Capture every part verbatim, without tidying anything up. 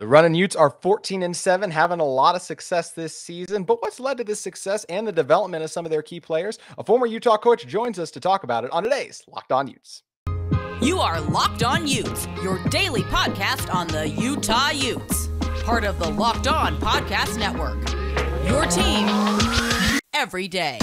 The running Utes are fourteen and seven, having a lot of success this season. But what's led to this success and the development of some of their key players? A former Utah coach joins us to talk about it on today's Locked On Utes. You are Locked On Utes, your daily podcast on the Utah Utes. Part of the Locked On Podcast Network. Your team every day.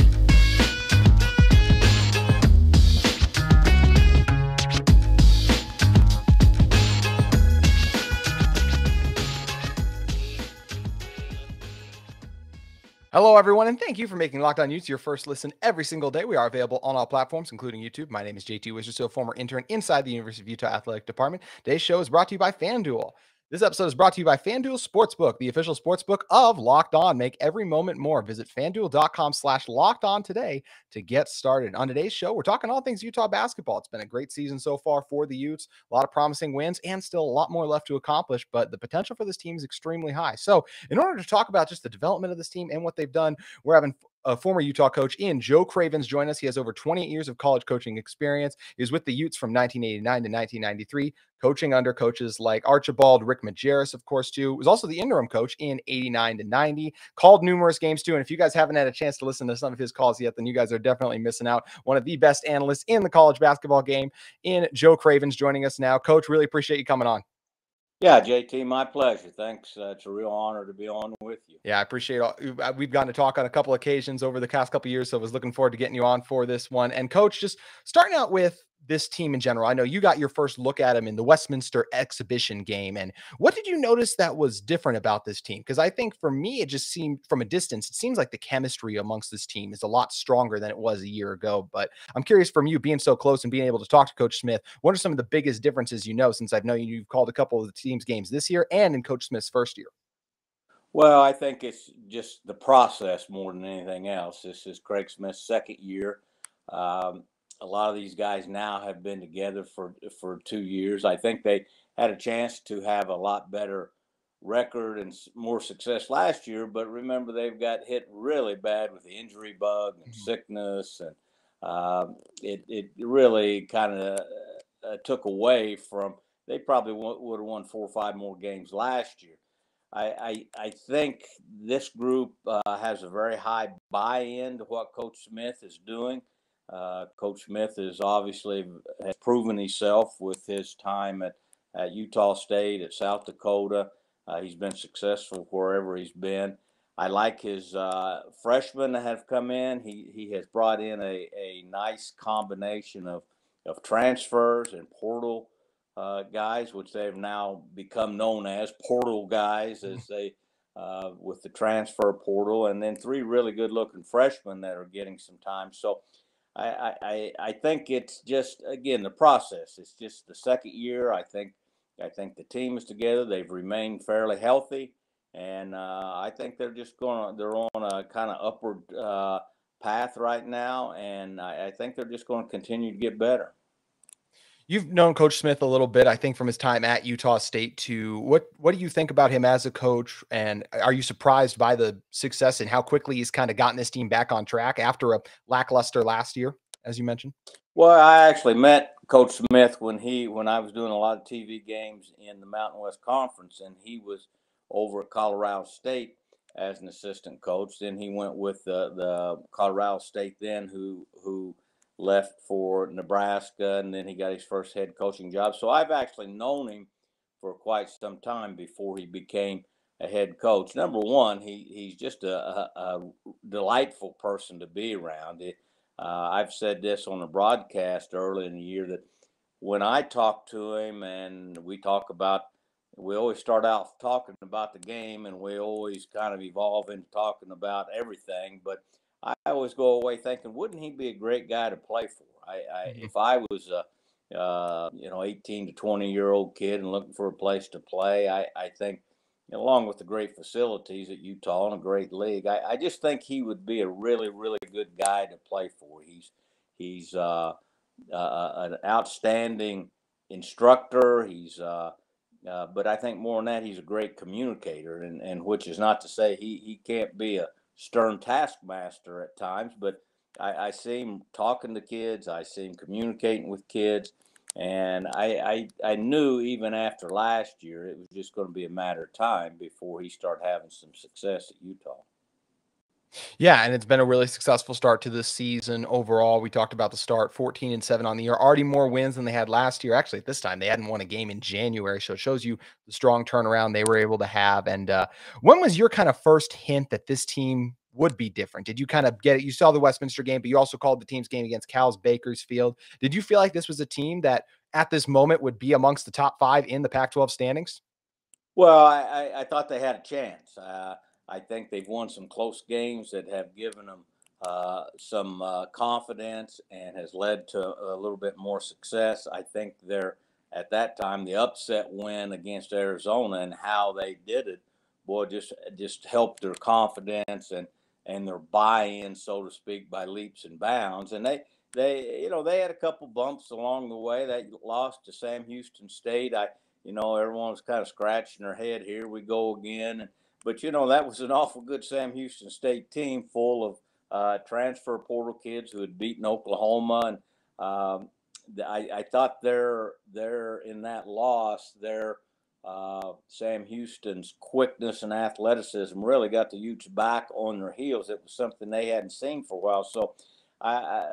Hello, everyone, and thank you for making Locked On Utes your first listen every single day. We are available on all platforms, including YouTube. My name is J T Wistrcill, former intern inside the University of Utah Athletic Department. Today's show is brought to you by FanDuel. This episode is brought to you by FanDuel Sportsbook, the official sportsbook of Locked On. Make every moment more. Visit FanDuel.com slash Locked On today to get started. On today's show, we're talking all things Utah basketball. It's been a great season so far for the Utes. A lot of promising wins and still a lot more left to accomplish, but the potential for this team is extremely high. So in order to talk about just the development of this team and what they've done, we're having a former Utah coach in Joe Cravens join us. He has over twenty years of college coaching experience. He was with the Utes from nineteen eighty-nine to nineteen ninety-three, coaching under coaches like Archibald, Rick Majerus, of course, too. He was also the interim coach in eighty-nine to ninety, called numerous games, too. And if you guys haven't had a chance to listen to some of his calls yet, then you guys are definitely missing out. One of the best analysts in the college basketball game in Joe Cravens joining us now. Coach, really appreciate you coming on. Yeah, J T, my pleasure. Thanks. Uh, it's a real honor to be on with you. Yeah, I appreciate it. We've gotten to talk on a couple occasions over the past couple of years, so I was looking forward to getting you on for this one. And, Coach, just starting out with this team in general, I know you got your first look at them in the Westminster exhibition game. And what did you notice that was different about this team? Because I think for me, it just seemed from a distance, it seems like the chemistry amongst this team is a lot stronger than it was a year ago. But I'm curious from you being so close and being able to talk to Coach Smith, what are some of the biggest differences, you know, since I've known you've called a couple of the team's games this year and in Coach Smith's first year? Well, I think it's just the process more than anything else. This is Craig Smith's second year. Um, A lot of these guys now have been together for for two years. I think they had a chance to have a lot better record and more success last year. But remember, they've got hit really bad with the injury bug and sickness, and um, it it really kind of uh, took away from. They probably would have won four or five more games last year. I I, I think this group uh, has a very high buy-in to what Coach Smith is doing. Uh, Coach Smith is obviously has proven himself with his time at, at Utah State, at South Dakota. Uh, he's been successful wherever he's been. I like his uh, freshmen that have come in. He he has brought in a, a nice combination of, of transfers and portal uh, guys, which they've now become known as portal guys as they uh, with the transfer portal, and then three really good-looking freshmen that are getting some time. So. I, I, I think it's just, again, the process. It's just the second year. I think I think the team is together. They've remained fairly healthy. And uh, I think they're just going to – they're on a kind of upward uh, path right now. And I, I think they're just going to continue to get better. You've known Coach Smith a little bit, I think, from his time at Utah State too. What what do you think about him as a coach? And are you surprised by the success and how quickly he's kind of gotten this team back on track after a lackluster last year, as you mentioned? Well, I actually met Coach Smith when he when I was doing a lot of T V games in the Mountain West Conference, and he was over at Colorado State as an assistant coach. Then he went with the, the Colorado State then who who left for Nebraska, and then he got his first head coaching job. So I've actually known him for quite some time before he became a head coach. Number one, he, he's just a, a, a delightful person to be around. It, uh, I've said this on a broadcast early in the year that when I talk to him and we talk about, we always start out talking about the game and we always kind of evolve into talking about everything, but I always go away thinking, wouldn't he be a great guy to play for? I, I, if I was a uh, you know eighteen to twenty year old kid and looking for a place to play, I, I think along with the great facilities at Utah and a great league, I, I just think he would be a really really good guy to play for. He's he's uh, uh, an outstanding instructor. He's uh, uh, but I think more than that, he's a great communicator, and, and which is not to say he he can't be a stern taskmaster at times, but I, I see him talking to kids. I see him communicating with kids. And I, I I knew even after last year, it was just going to be a matter of time before he started having some success at Utah. Yeah, and it's been a really successful start to this season overall. We talked about the start, fourteen and seven on the year, already more wins than they had last year. Actually, at this time, they hadn't won a game in January, so it shows you the strong turnaround they were able to have. And uh, when was your kind of first hint that this team would be different? Did you kind of get it? You saw the Westminster game, but you also called the team's game against Cal's Bakersfield. Did you feel like this was a team that at this moment would be amongst the top five in the Pac twelve standings? Well, I, I thought they had a chance. Uh, I think they've won some close games that have given them uh, some uh, confidence and has led to a little bit more success. I think they're, at that time, the upset win against Arizona and how they did it, boy, just just helped their confidence and and their buy-in, so to speak, by leaps and bounds. And they, they, you know, they had a couple bumps along the way. They lost to Sam Houston State. I, you know, everyone was kind of scratching their head. Here we go again. And, but, you know, that was an awful good Sam Houston State team full of uh, transfer portal kids who had beaten Oklahoma. And um, I, I thought their, their, in that loss, their uh, Sam Houston's quickness and athleticism really got the Utes back on their heels. It was something they hadn't seen for a while. So, I, I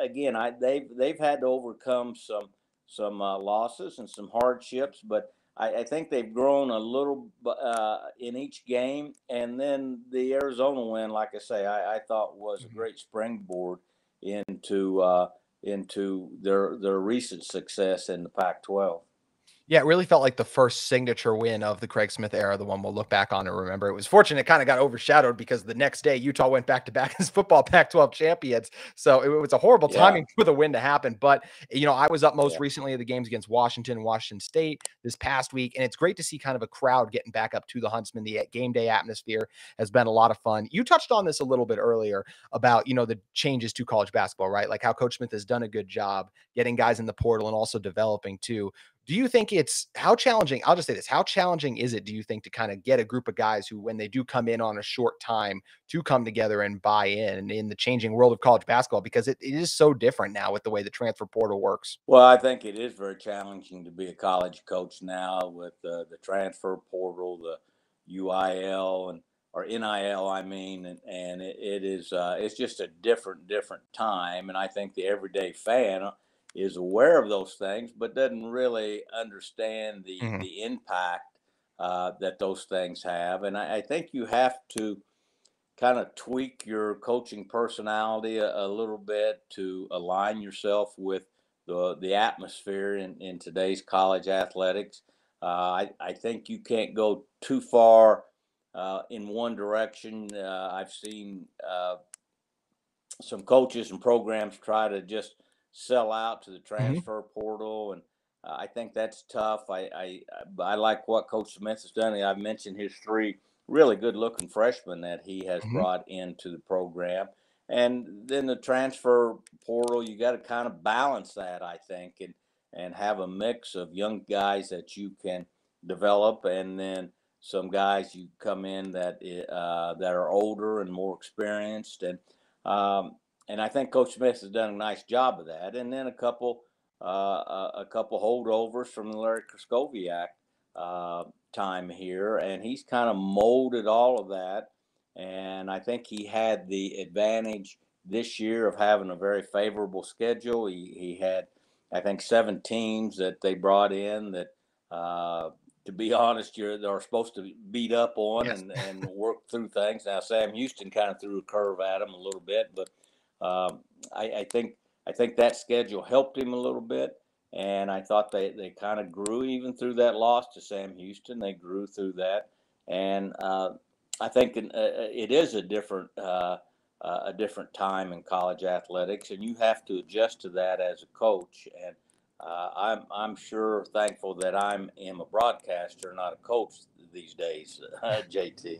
again, I, they've, they've had to overcome some, some uh, losses and some hardships, but I, I think they've grown a little uh, in each game. And then the Arizona win, like I say, I, I thought was mm-hmm. a great springboard into uh, into their their recent success in the Pac twelve. Yeah, it really felt like the first signature win of the Craig Smith era, the one we'll look back on and remember. It was fortunate it kind of got overshadowed because the next day Utah went back-to-back as football Pac twelve champions. So it was a horrible yeah. timing for the win to happen. But, you know, I was up most yeah. recently at the games against Washington and Washington State this past week, and it's great to see kind of a crowd getting back up to the Huntsman. The game day atmosphere has been a lot of fun. You touched on this a little bit earlier about, you know, the changes to college basketball, right? Like how Coach Smith has done a good job getting guys in the portal and also developing too. Do you think it's how challenging? I'll just say this. How challenging is it, do you think, to kind of get a group of guys who, when they do come in on a short time, to come together and buy in in the changing world of college basketball? Because it, it is so different now with the way the transfer portal works. Well, I think it is very challenging to be a college coach now with uh, the transfer portal, the U I L and or N I L, I mean, and, and it, it is uh, it's just a different, different time. And I think the everyday fan is aware of those things, but doesn't really understand the, mm-hmm. the impact uh, that those things have. And I, I think you have to kind of tweak your coaching personality a, a little bit to align yourself with the, the atmosphere in, in today's college athletics. Uh, I, I think you can't go too far uh, in one direction. Uh, I've seen uh, some coaches and programs try to just sell out to the transfer mm-hmm. portal, and uh, I think that's tough. I, I I like what Coach Smith has done. I've mentioned his three really good-looking freshmen that he has mm-hmm. brought into the program, and then the transfer portal. You got to kind of balance that, I think, and and have a mix of young guys that you can develop, and then some guys you come in that uh, that are older and more experienced, and um, And I think Coach Smith has done a nice job of that. And then a couple, uh, a couple holdovers from the Larry Krystkowiak uh, time here, and he's kind of molded all of that. And I think he had the advantage this year of having a very favorable schedule. He he had, I think, seven teams that they brought in that, uh, to be honest, you're they're supposed to beat up on yes. and, and work through things. Now Sam Houston kind of threw a curve at him a little bit, but. Um, I, I think I think that schedule helped him a little bit, and I thought they, they kind of grew even through that loss to Sam Houston. They grew through that, and uh, I think in, uh, it is a different uh, uh, a different time in college athletics, and you have to adjust to that as a coach. And uh, I'm I'm sure thankful that I'm am a broadcaster, not a coach these days, J T.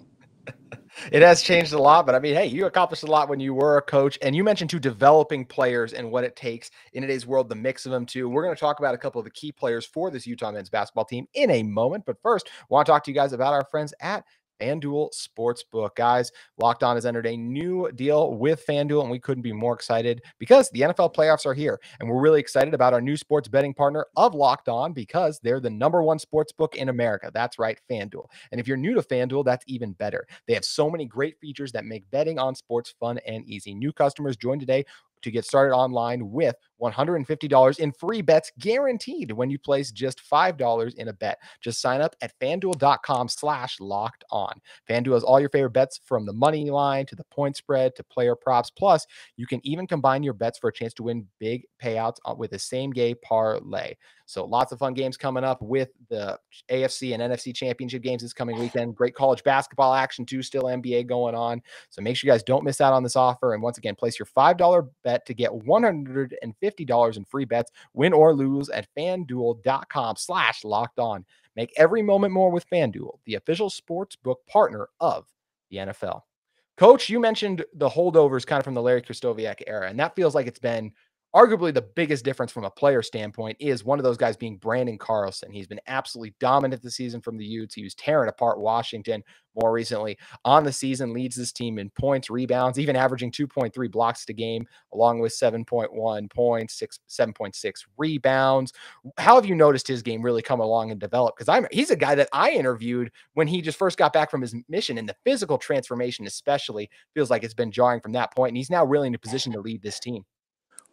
It has changed a lot, but I mean, hey, you accomplished a lot when you were a coach, and you mentioned too developing players and what it takes in today's world, the mix of them too. We're going to talk about a couple of the key players for this Utah men's basketball team in a moment, but first, I want to talk to you guys about our friends at FanDuel Sportsbook. Guys, Locked On has entered a new deal with FanDuel, and we couldn't be more excited because the N F L playoffs are here, and we're really excited about our new sports betting partner of Locked On because they're the number one sportsbook in America. That's right, FanDuel. And if you're new to FanDuel, that's even better. They have so many great features that make betting on sports fun and easy. New customers join today to get started online with one hundred fifty dollars in free bets guaranteed when you place just five dollars in a bet. Just sign up at FanDuel.com slash locked on. FanDuel has all your favorite bets, from the money line to the point spread to player props. Plus, you can even combine your bets for a chance to win big payouts with a same-game parlay. So lots of fun games coming up with the A F C and N F C championship games this coming weekend. Great college basketball action too, still N B A going on. So make sure you guys don't miss out on this offer. And once again, place your five dollar bet to get one hundred fifty dollars in free bets, win or lose, at FanDuel.com slash locked on. Make every moment more with FanDuel, the official sportsbook partner of the N F L. Coach, you mentioned the holdovers kind of from the Larry Krystkowiak era, and that feels like it's been arguably the biggest difference from a player standpoint is one of those guys being Brandon Carlson. He's been absolutely dominant this season from the Utes. He was tearing apart Washington more recently. On the season, leads this team in points, rebounds, even averaging two point three blocks to game, along with seven point one points, seven point six rebounds. How have you noticed his game really come along and develop? Because I'm he's a guy that I interviewed when he just first got back from his mission, and the physical transformation especially feels like it's been jarring from that point, and he's now really in a position to lead this team.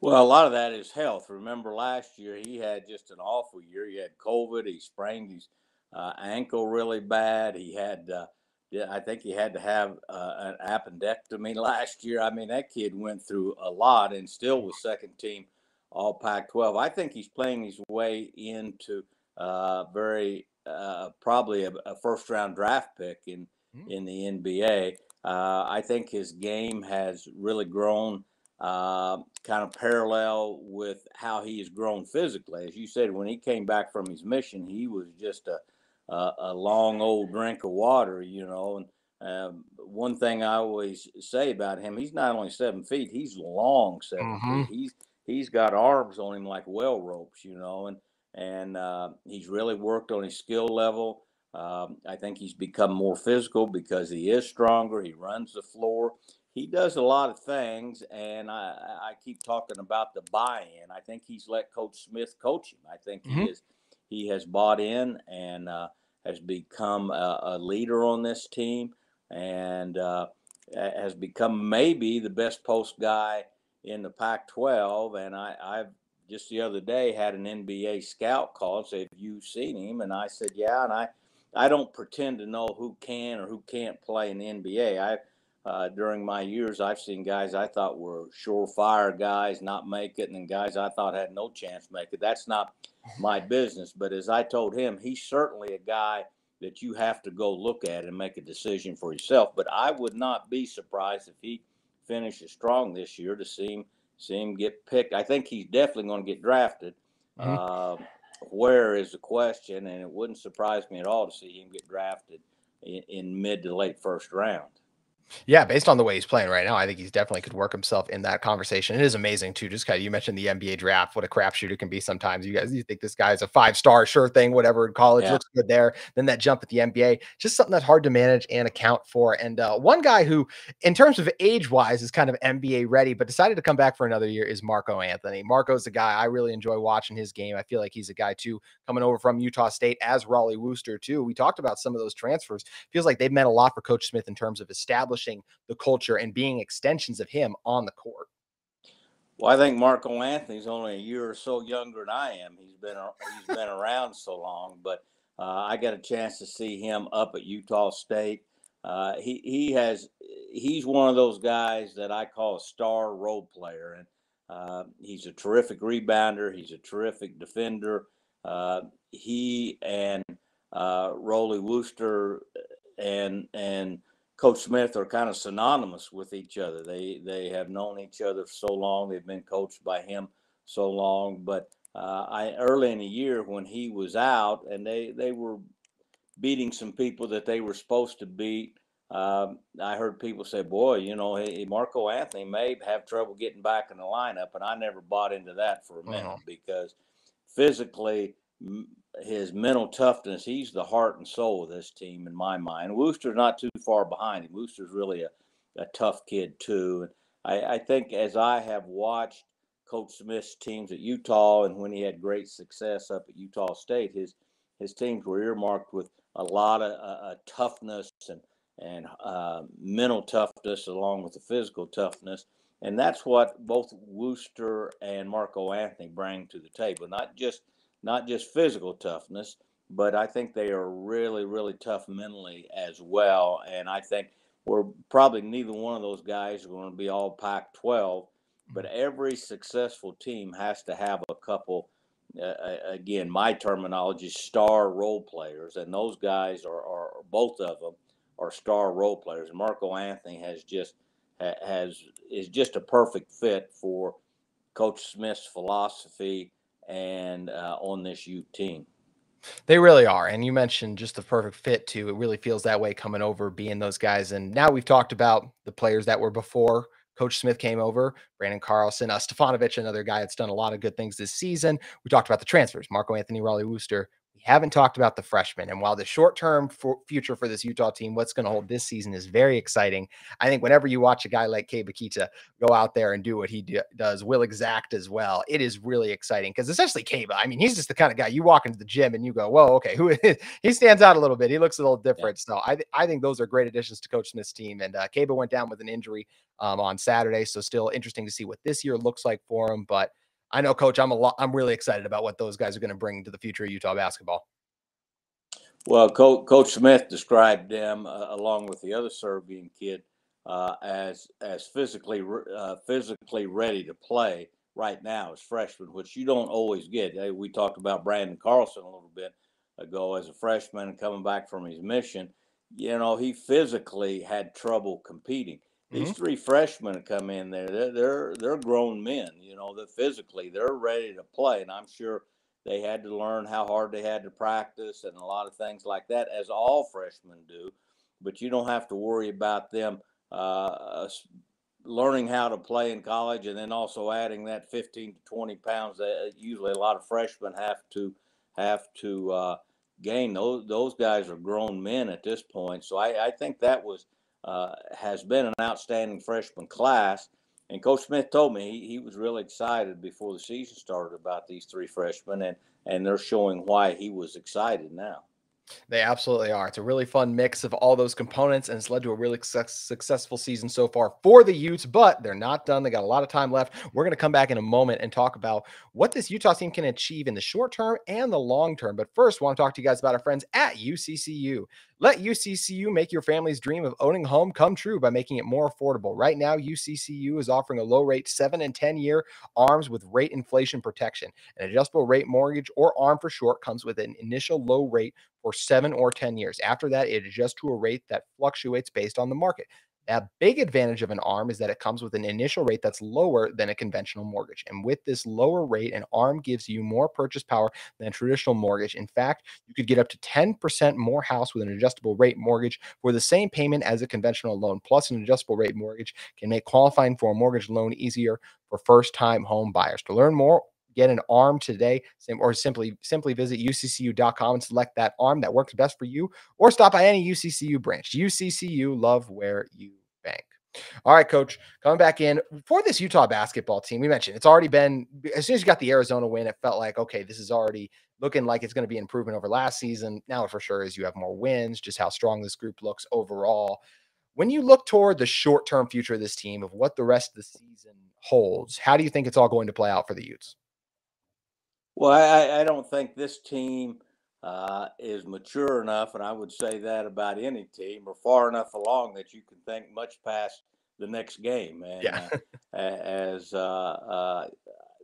Well, a lot of that is health. Remember last year, he had just an awful year. He had COVID. He sprained his uh, ankle really bad. He had, uh, I think he had to have uh, an appendectomy last year. I mean, that kid went through a lot and still was second team all Pac twelve. I think he's playing his way into uh, very uh, probably a, a first-round draft pick in, mm. in the N B A. Uh, I think his game has really grown. Uh, kind of parallel with how he has grown physically. As you said, when he came back from his mission, he was just a, a, a long old drink of water, you know. And uh, one thing I always say about him, he's not only seven feet, he's long seven mm-hmm. feet. He's, he's got arms on him like well ropes, you know, and, and uh, he's really worked on his skill level. Um, I think he's become more physical because he is stronger. He runs the floor. He does a lot of things, and I, I keep talking about the buy-in. I think he's let Coach Smith coach him. I think mm-hmm. he is, he has bought in and uh, has become a, a leader on this team, and uh, has become maybe the best post guy in the Pac twelve. And I I've just the other day had an N B A scout call and say, "Have you seen him?" And I said, "Yeah." And I I don't pretend to know who can or who can't play in the N B A. I Uh, during my years, I've seen guys I thought were surefire guys not make it, and then guys I thought had no chance to make it. That's not my business. But as I told him, he's certainly a guy that you have to go look at and make a decision for yourself. But I would not be surprised if he finishes strong this year to see him, see him get picked. I think he's definitely going to get drafted. Mm-hmm. uh, where is the question, and it wouldn't surprise me at all to see him get drafted in, in mid to late first round. Yeah, based on the way he's playing right now, I think he's definitely could work himself in that conversation. It is amazing, too. Just kind of, you mentioned the N B A draft, what a crapshoot it can be sometimes. You guys, you think this guy's a five-star, sure thing, whatever, in college, yeah. looks good there. Then that jump at the N B A, just something that's hard to manage and account for. And uh, one guy who, in terms of age-wise, is kind of N B A ready, but decided to come back for another year is Marco Anthony. Marco's the guy I really enjoy watching his game. I feel like he's a guy, too, coming over from Utah State, as Rollie Worster, too. We talked about some of those transfers. Feels like they've meant a lot for Coach Smith in terms of establishing the culture and being extensions of him on the court. Well, I think Marco Anthony's only a year or so younger than I am. He's been he's been around so long, but uh, I got a chance to see him up at Utah State. Uh, he he has he's one of those guys that I call a star role player, and uh, he's a terrific rebounder. He's a terrific defender. Uh, he and uh, Rollie Worster and and Coach Smith are kind of synonymous with each other. They they have known each other for so long. They've been coached by him so long. But uh, I early in the year when he was out and they, they were beating some people that they were supposed to beat, um, I heard people say, boy, you know, hey, Marco Anthony may have trouble getting back in the lineup. And I never bought into that for a minute, mm-hmm. because physically – his mental toughness, he's the heart and soul of this team in my mind. Wooster's not too far behind him. Wooster's really a, a tough kid too. And I, I think as I have watched Coach Smith's teams at Utah, and when he had great success up at Utah State, his his teams were earmarked with a lot of uh, toughness and and uh, mental toughness along with the physical toughness. And that's what both Worster and Marco Anthony bring to the table, not just not just physical toughness, but I think they are really, really tough mentally as well. And I think we're probably neither one of those guys are going to be all Pac twelve, but every successful team has to have a couple, uh, again, my terminology, star role players. And those guys are, are both of them are star role players. And Marco Anthony has just has is just a perfect fit for Coach Smith's philosophy and uh, on this U team. They really are. And you mentioned just the perfect fit too. It really feels that way coming over, being those guys. And now we've talked about the players that were before Coach Smith came over, Brandon Carlson, uh, Stefanovic, another guy that's done a lot of good things this season. We talked about the transfers, Marco Anthony, Rollie Worster. We haven't talked about the freshmen. And while the short-term for future for this Utah team, what's going to hold this season is very exciting. I think whenever you watch a guy like Kabakita go out there and do what he do does, Will Exact as well, it is really exciting because essentially Kaba, I mean, he's just the kind of guy you walk into the gym and you go, whoa, okay, who is he? Stands out a little bit. He looks a little different. Yeah. So I, th I think those are great additions to Coach Smith's team. And uh, Kaba went down with an injury um, on Saturday, so still interesting to see what this year looks like for him. But I know, Coach, I'm a lot, I'm really excited about what those guys are going to bring to the future of Utah basketball. Well, Co Coach Smith described them, uh, along with the other Serbian kid, uh, as as physically re uh, physically ready to play right now as freshmen, which you don't always get. Hey, we talked about Brandon Carlson a little bit ago as a freshman and coming back from his mission. You know, he physically had trouble competing. These three freshmen come in there. They're, they're they're grown men, you know. That physically they're ready to play, and I'm sure they had to learn how hard they had to practice and a lot of things like that, as all freshmen do. But you don't have to worry about them uh, learning how to play in college, and then also adding that fifteen to twenty pounds that usually a lot of freshmen have to have to uh, gain. Those those guys are grown men at this point, so I, I think that was. Uh, has been an outstanding freshman class. And Coach Smith told me he, he was really excited before the season started about these three freshmen, and, and they're showing why he was excited now. They absolutely are. It's a really fun mix of all those components, and it's led to a really su successful season so far for the Utes, but they're not done. They got a lot of time left. We're going to come back in a moment and talk about what this Utah team can achieve in the short term and the long term. But first, I want to talk to you guys about our friends at U C C U. Let U C C U make your family's dream of owning a home come true by making it more affordable. Right now, U C C U is offering a low rate seven and ten year A R Ms with rate inflation protection. An adjustable rate mortgage, or A R M for short, comes with an initial low rate for seven or ten years. After that, it adjusts to a rate that fluctuates based on the market. A big advantage of an A R M is that it comes with an initial rate that's lower than a conventional mortgage. And with this lower rate, an A R M gives you more purchase power than a traditional mortgage. In fact, you could get up to ten percent more house with an adjustable rate mortgage for the same payment as a conventional loan. Plus, an adjustable rate mortgage can make qualifying for a mortgage loan easier for first-time home buyers. To learn more, get an A R M today, or simply simply visit U C C U dot com and select that A R M that works best for you, or stop by any U C C U branch. U C C U, love where you bank. All right, Coach, coming back in for this Utah basketball team. We mentioned it's already been, as soon as you got the Arizona win, it felt like, okay, this is already looking like it's going to be improvement over last season. Now it for sure is. You have more wins, just how strong this group looks overall. When you look toward the short-term future of this team, of what the rest of the season holds, how do you think it's all going to play out for the Utes? Well, I, I don't think this team uh, is mature enough, and I would say that about any team, or far enough along that you can think much past the next game. And yeah. uh, as, uh, uh,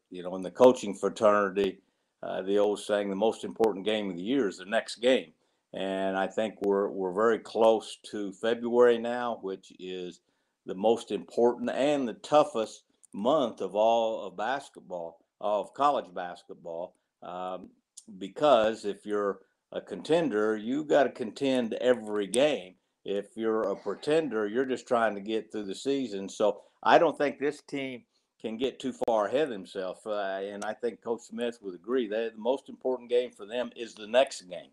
you know, in the coaching fraternity, uh, the old saying, the most important game of the year is the next game. And I think we're, we're very close to February now, which is the most important and the toughest month of all of basketball. of college basketball, um, because if you're a contender, you got to contend every game. If you're a pretender, you're just trying to get through the season. So I don't think this team can get too far ahead of himself. Uh, and I think Coach Smith would agree that the most important game for them is the next game.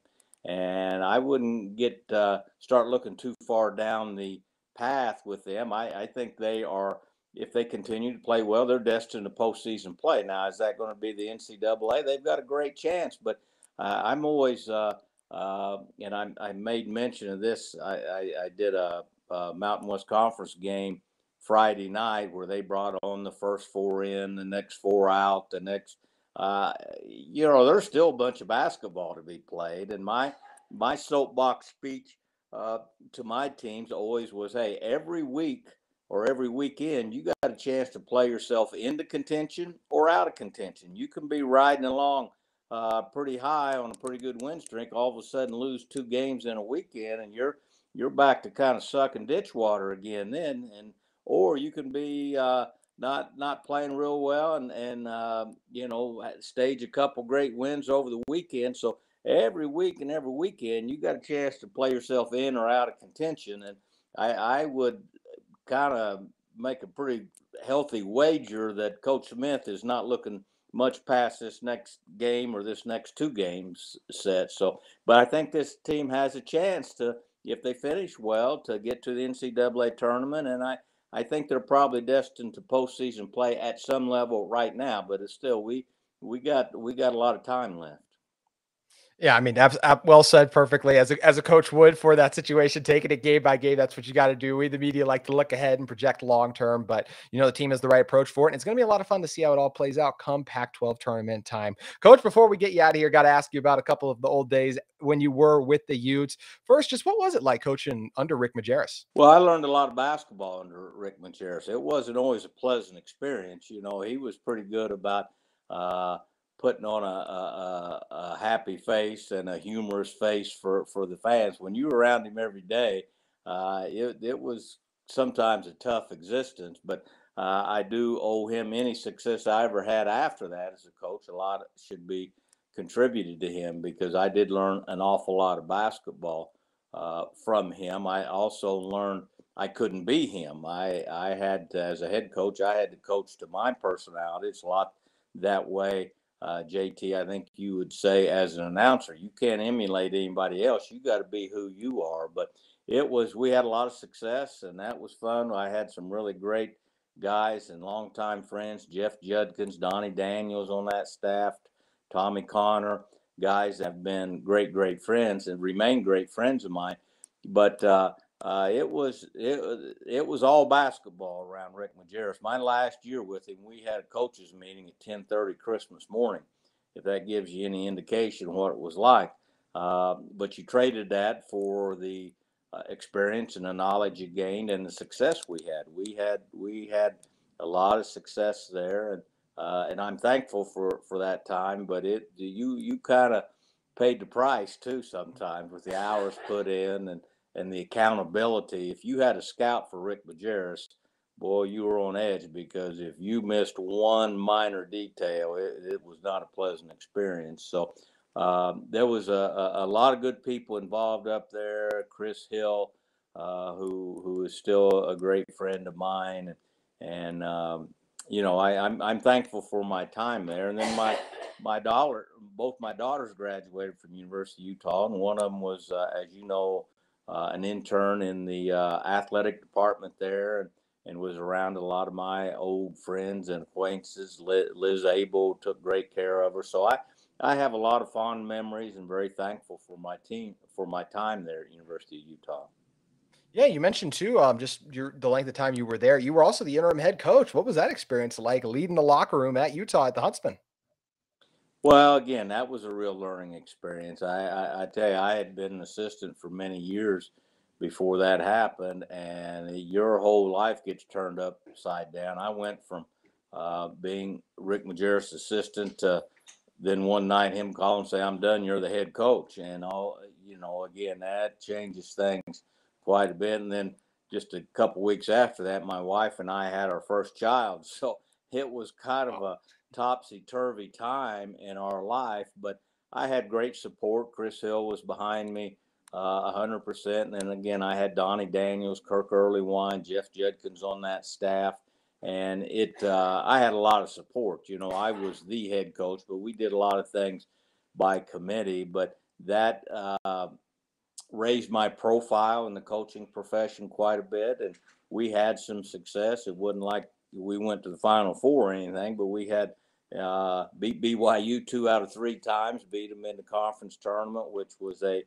And I wouldn't get uh, start looking too far down the path with them. I, I think they are, if they continue to play well, they're destined to postseason play. Now, is that going to be the N C double A? They've got a great chance, but uh, I'm always, uh, uh, and I, I made mention of this. I, I, I did a, a Mountain West Conference game Friday night where they brought on the first four in, the next four out, the next. Uh, you know, there's still a bunch of basketball to be played. And my my soapbox speech uh, to my teams always was, hey, every week or every weekend, you got a chance to play yourself into contention or out of contention. You can be riding along uh, pretty high on a pretty good win streak, all of a sudden lose two games in a weekend, and you're you're back to kind of sucking ditch water again then. And or you can be uh, – Not not playing real well and, and uh, you know, stage a couple great wins over the weekend. So every week and every weekend, you got a chance to play yourself in or out of contention. And I, I would kind of make a pretty healthy wager that Coach Smith is not looking much past this next game or this next two games set. So, but I think this team has a chance to, if they finish well, to get to the N C double A tournament. And I I think they're probably destined to postseason play at some level right now, but it's still we we got we got a lot of time left. Yeah, I mean, ab- ab- well said, perfectly. As a, as a coach would for that situation, taking it game by game, that's what you got to do. We, the media, like to look ahead and project long term, but you know the team has the right approach for it, and it's going to be a lot of fun to see how it all plays out come Pac twelve tournament time. Coach, before we get you out of here, got to ask you about a couple of the old days when you were with the Utes. First, just what was it like coaching under Rick Majerus? Well, I learned a lot of basketball under Rick Majerus. It wasn't always a pleasant experience. You know, he was pretty good about uh, – putting on a, a, a happy face and a humorous face for, for the fans. When you were around him every day, uh, it, it was sometimes a tough existence, but uh, I do owe him any success I ever had after that as a coach. A lot should be contributed to him because I did learn an awful lot of basketball uh, from him. I also learned I couldn't be him. I, I had, to, as a head coach, I had to coach to my personality. It's a lot that way. Uh, J T, I think you would say as an announcer, you can't emulate anybody else. You got to be who you are. But it was, we had a lot of success, and that was fun. I had some really great guys and longtime friends, Jeff Judkins, Donnie Daniels on that staff, Tommy Connor, guys that have been great, great friends and remain great friends of mine. But uh, uh, it was it, it was all basketball around Rick Majerus. My last year with him, we had a coaches meeting at ten thirty Christmas morning, if that gives you any indication what it was like. Uh, but you traded that for the uh, experience and the knowledge you gained and the success we had. We had we had a lot of success there, and uh, and I'm thankful for, for that time. But it you you kind of paid the price too sometimes with the hours put in and. And the accountability. If you had a scout for Rick Majerus, boy, you were on edge because if you missed one minor detail, it, it was not a pleasant experience. So um, there was a, a, a lot of good people involved up there. Chris Hill, uh, who who is still a great friend of mine, and um, you know I, I'm I'm thankful for my time there. And then my my daughter, both my daughters graduated from University of Utah, and one of them was, uh, as you know. Uh, an intern in the uh, athletic department there and, and was around a lot of my old friends and acquaintances. Liz Abel took great care of her. So I, I have a lot of fond memories and very thankful for my team, for my time there at University of Utah. Yeah, you mentioned too, um, just your, the length of time you were there. You were also the interim head coach. What was that experience like leading the locker room at Utah at the Huntsman? Well, again, that was a real learning experience. I, I, I tell you, I had been an assistant for many years before that happened, and your whole life gets turned upside down. I went from uh, being Rick Majerus' assistant to then one night him call and say, I'm done, you're the head coach. And, all, you know, again, that changes things quite a bit. And then just a couple weeks after that, my wife and I had our first child. So it was kind of a topsy-turvy time in our life, but I had great support. Chris Hill was behind me uh, one hundred percent. And then again, I had Donnie Daniels, Kirk Earlywine, Jeff Judkins on that staff. And it, uh, I had a lot of support. You know, I was the head coach, but we did a lot of things by committee. But that uh, raised my profile in the coaching profession quite a bit, and we had some success. It wasn't like we went to the Final Four or anything, but we had uh, beat B Y U two out of three times, beat them in the conference tournament, which was a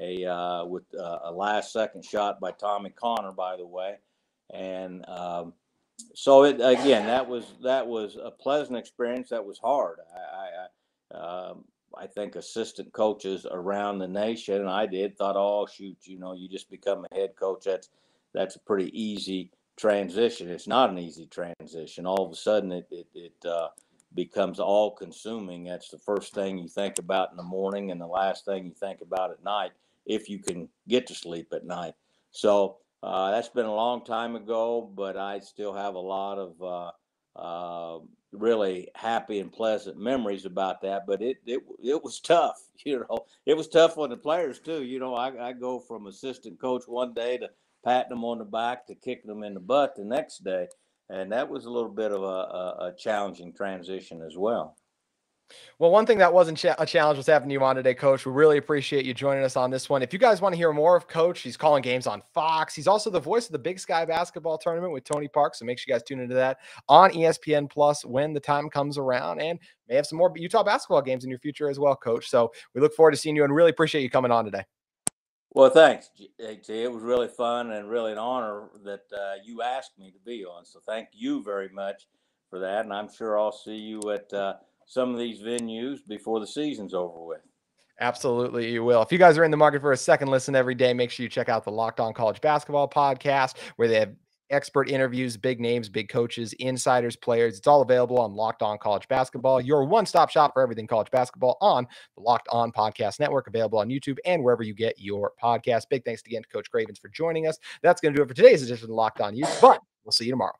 a uh, with uh, a last-second shot by Tommy Connor, by the way, and. Um, So it again, that was that was a pleasant experience. That was hard. I I, uh, I think assistant coaches around the nation, and I did, thought, oh shoot, you know, you just become a head coach. That's that's a pretty easy transition. It's not an easy transition. All of a sudden, it it, it uh, becomes all consuming. That's the first thing you think about in the morning, and the last thing you think about at night, if you can get to sleep at night. So. Uh, that's been a long time ago, but I still have a lot of uh, uh, really happy and pleasant memories about that. But it it it was tough, you know. It was tough on the players too. You know, I, I go from assistant coach one day to patting them on the back to kicking them in the butt the next day, and that was a little bit of a, a, a challenging transition as well. Well, one thing that wasn't a challenge was having you on today, Coach. We really appreciate you joining us on this one. If you guys want to hear more of Coach, he's calling games on Fox. He's also the voice of the Big Sky Basketball Tournament with Tony Park, so make sure you guys tune into that on E S P N Plus when the time comes around, and may have some more Utah basketball games in your future as well, Coach. So we look forward to seeing you and really appreciate you coming on today. Well, thanks, J T. It was really fun and really an honor that uh, you asked me to be on, so thank you very much for that, and I'm sure I'll see you at uh, – some of these venues before the season's over with. Absolutely, you will. If you guys are in the market for a second listen every day, make sure you check out the Locked On College Basketball podcast, where they have expert interviews, big names, big coaches, insiders, players. It's all available on Locked On College Basketball, your one-stop shop for everything college basketball on the Locked On Podcast Network, available on YouTube and wherever you get your podcast. Big thanks again to Coach Cravens for joining us. That's going to do it for today's edition of Locked On Utes, but we'll see you tomorrow.